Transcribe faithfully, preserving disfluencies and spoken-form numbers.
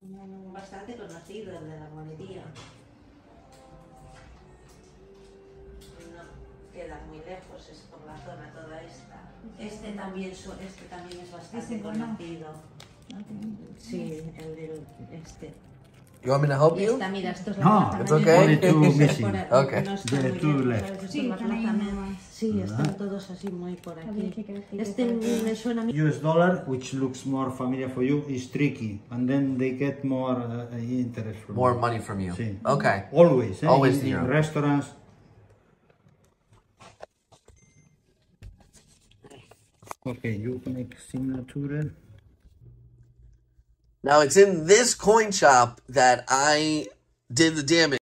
bastante conocido, el de la monería. No queda muy lejos, es por la zona toda esta. Este también, este también es bastante conocido. Sí, el del este. You want me to help you? Esta, mira, esto es la no, it's okay. Only two missing. Okay. The two left. Sí, sí, están todos así muy por aquí. Este me suena a mí. U S dollar, which looks more familiar for you, is tricky, and then they get more uh, interest from more you. Money from you. Sí. Okay. Always. Eh? Always in, in restaurants. Okay, you make signature. Now, it's in this coin shop that I did the damage.